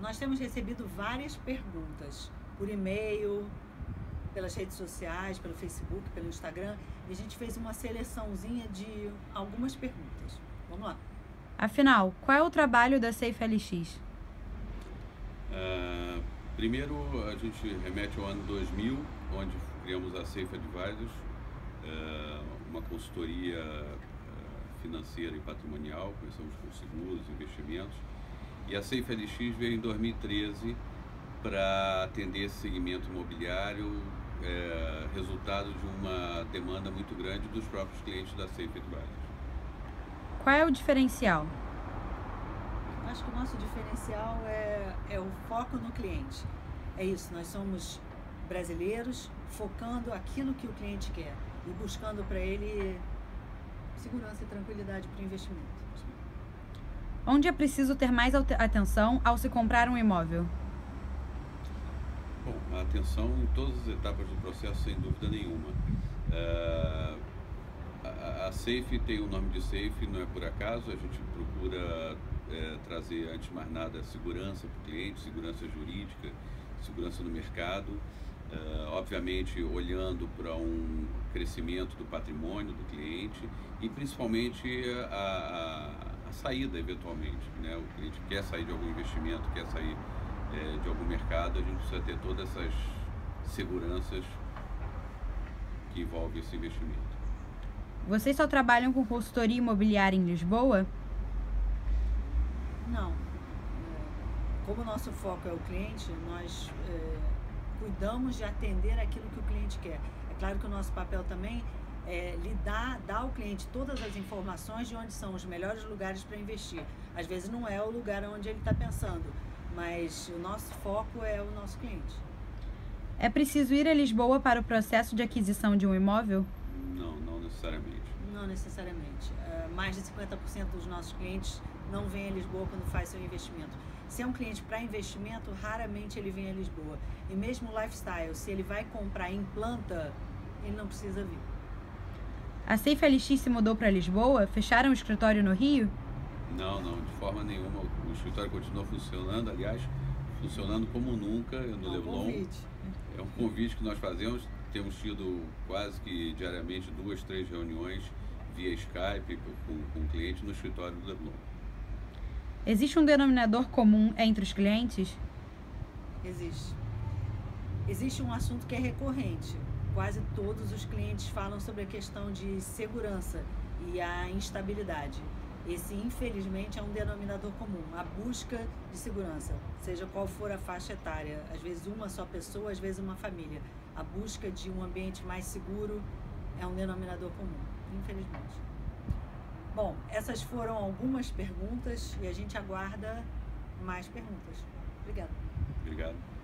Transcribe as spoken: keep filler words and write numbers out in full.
Nós temos recebido várias perguntas por e-mail, pelas redes sociais, pelo Facebook, pelo Instagram, e a gente fez uma seleçãozinha de algumas perguntas. Vamos lá. Afinal, qual é o trabalho da Safe L X? Uh, primeiro, a gente remete ao ano dois mil, onde criamos a Safe Advisors, uh, uma consultoria uh, financeira e patrimonial, começamos com seguros, investimentos, e a Safe L X veio em dois mil e treze para atender esse segmento imobiliário, é, resultado de uma demanda muito grande dos próprios clientes da Safe Advisors. Qual é o diferencial? Acho que o nosso diferencial é, é o foco no cliente. É isso, nós somos brasileiros focando aquilo que o cliente quer e buscando para ele segurança e tranquilidade para o investimento. Onde é preciso ter mais atenção ao se comprar um imóvel? Bom, a atenção em todas as etapas do processo, sem dúvida nenhuma. Uh, a, a Safe tem o nome de Safe, não é por acaso, a gente procura é, trazer, antes de mais nada, segurança para o cliente, segurança jurídica, segurança no mercado, uh, obviamente olhando para um crescimento do patrimônio do cliente e principalmente a, a, a saída, eventualmente, né? O cliente quer sair de algum investimento, quer sair de algum mercado, a gente precisa ter todas essas seguranças que envolvem esse investimento. Vocês só trabalham com consultoria imobiliária em Lisboa? Não. Como o nosso foco é o cliente, nós é, cuidamos de atender aquilo que o cliente quer. É claro que o nosso papel também é lidar, dar ao cliente todas as informações de onde são os melhores lugares para investir. Às vezes não é o lugar onde ele está pensando, mas o nosso foco é o nosso cliente. É preciso ir a Lisboa para o processo de aquisição de um imóvel? Não, não necessariamente. Não necessariamente. Uh, mais de cinquenta por cento dos nossos clientes não vêm a Lisboa quando faz seu investimento. Se é um cliente para investimento, raramente ele vem a Lisboa. E mesmo o lifestyle, se ele vai comprar em planta, ele não precisa vir. A Safe L X se mudou para Lisboa? Fecharam o escritório no Rio? Não, não, de forma nenhuma. O escritório continua funcionando, aliás, funcionando como nunca no Leblon. É um convite que nós fazemos. Temos tido quase que diariamente duas, três reuniões via Skype com, com o cliente no escritório do Leblon. Existe um denominador comum entre os clientes? Existe. Existe um assunto que é recorrente. Quase todos os clientes falam sobre a questão de segurança e a instabilidade. Esse, infelizmente, é um denominador comum, a busca de segurança, seja qual for a faixa etária, às vezes uma só pessoa, às vezes uma família. A busca de um ambiente mais seguro é um denominador comum, infelizmente. Bom, essas foram algumas perguntas e a gente aguarda mais perguntas. Obrigada. Obrigado.